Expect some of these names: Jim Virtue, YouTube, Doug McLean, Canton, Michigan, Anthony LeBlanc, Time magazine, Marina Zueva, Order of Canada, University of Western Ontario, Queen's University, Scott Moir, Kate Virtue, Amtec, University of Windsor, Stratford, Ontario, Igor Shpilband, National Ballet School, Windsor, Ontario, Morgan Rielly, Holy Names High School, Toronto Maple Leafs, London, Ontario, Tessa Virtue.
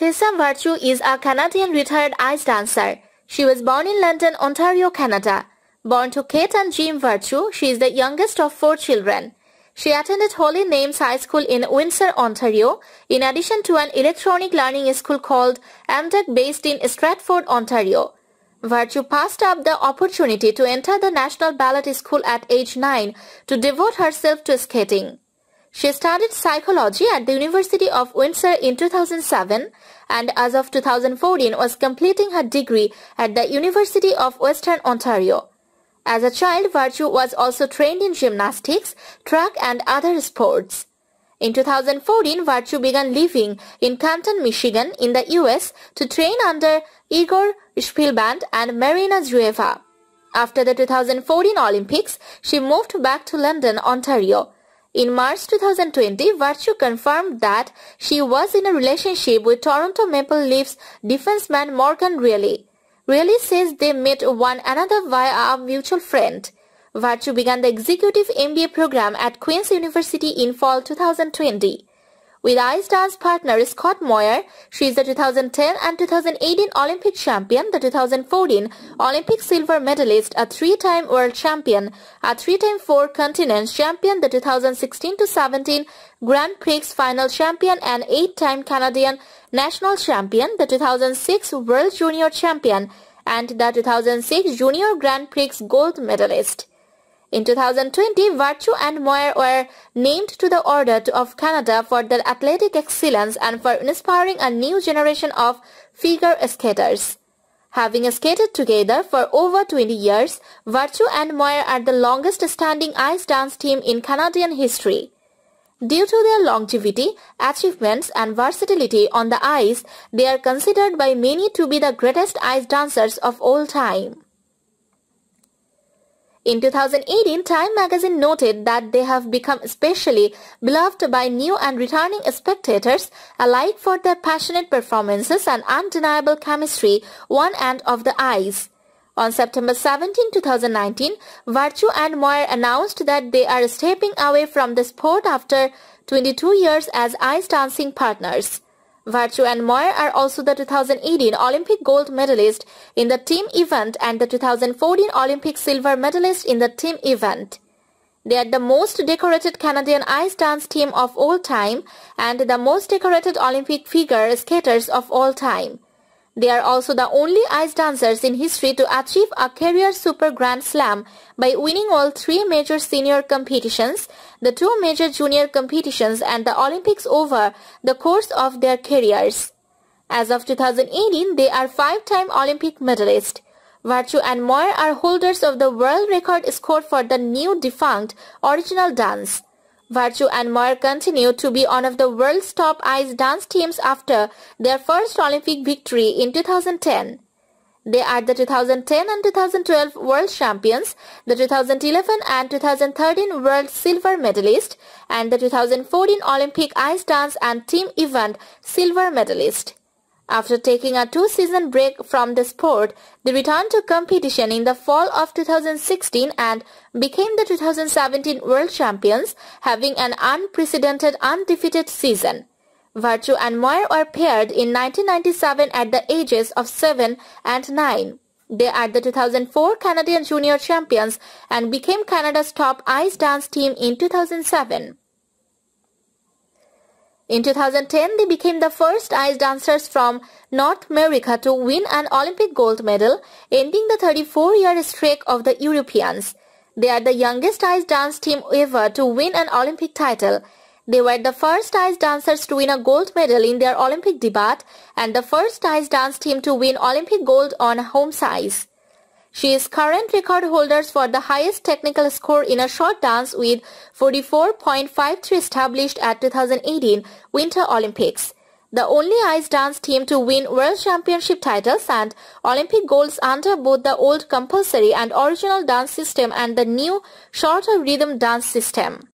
Tessa Virtue is a Canadian retired ice dancer. She was born in London, Ontario, Canada. Born to Kate and Jim Virtue, she is the youngest of four children. She attended Holy Names High School in Windsor, Ontario, in addition to an electronic learning school called Amtec based in Stratford, Ontario. Virtue passed up the opportunity to enter the National Ballet School at age 9 to devote herself to skating. She studied psychology at the University of Windsor in 2007 and as of 2014 was completing her degree at the University of Western Ontario. As a child, Virtue was also trained in gymnastics, track and other sports. In 2014, Virtue began living in Canton, Michigan in the US to train under Igor Shpilband and Marina Zueva. After the 2014 Olympics, she moved back to London, Ontario. In March 2020, Virtue confirmed that she was in a relationship with Toronto Maple Leafs defenseman Morgan Rielly. Rielly says they met one another via a mutual friend. Virtue began the executive MBA program at Queen's University in fall 2020. With ice dance partner Scott Moir, she is the 2010 and 2018 Olympic champion, the 2014 Olympic silver medalist, a three-time world champion, a three-time four-continent champion, the 2016-17 Grand Prix final champion and eight-time Canadian national champion, the 2006 world junior champion and the 2006 junior Grand Prix gold medalist. In 2020, Virtue and Moir were named to the Order of Canada for their athletic excellence and for inspiring a new generation of figure skaters. Having skated together for over 20 years, Virtue and Moir are the longest-standing ice dance team in Canadian history. Due to their longevity, achievements, and versatility on the ice, they are considered by many to be the greatest ice dancers of all time. In 2018, Time magazine noted that they have become especially beloved by new and returning spectators alike for their passionate performances and undeniable chemistry on and off the ice. On September 17, 2019, Virtue and Moir announced that they are stepping away from the sport after 22 years as ice dancing partners. Virtue and Moir are also the 2018 Olympic gold medalist in the team event and the 2014 Olympic silver medalist in the team event. They are the most decorated Canadian ice dance team of all time and the most decorated Olympic figure skaters of all time. They are also the only ice dancers in history to achieve a career Super Grand Slam by winning all three major senior competitions, the two major junior competitions and the Olympics over the course of their careers. As of 2018, they are five-time Olympic medalists. Virtue and Moir are holders of the world record score for the new defunct original dance. Virtue and Moir continue to be one of the world's top ice dance teams after their first Olympic victory in 2010. They are the 2010 and 2012 world champions, the 2011 and 2013 world silver medalist, and the 2014 Olympic ice dance and team event silver medalist. After taking a two-season break from the sport, they returned to competition in the fall of 2016 and became the 2017 world champions, having an unprecedented undefeated season. Virtue and Moir were paired in 1997 at the ages of 7 and 9. They are the 2004 Canadian junior champions and became Canada's top ice dance team in 2007. In 2010, they became the first ice dancers from North America to win an Olympic gold medal, ending the 34-year streak of the Europeans. They are the youngest ice dance team ever to win an Olympic title. They were the first ice dancers to win a gold medal in their Olympic debut and the first ice dance team to win Olympic gold on home ice. She is current record holders for the highest technical score in a short dance with 44.53 established at 2018 Winter Olympics. The only ice dance team to win world championship titles and Olympic golds under both the old compulsory and original dance system and the new shorter rhythm dance system.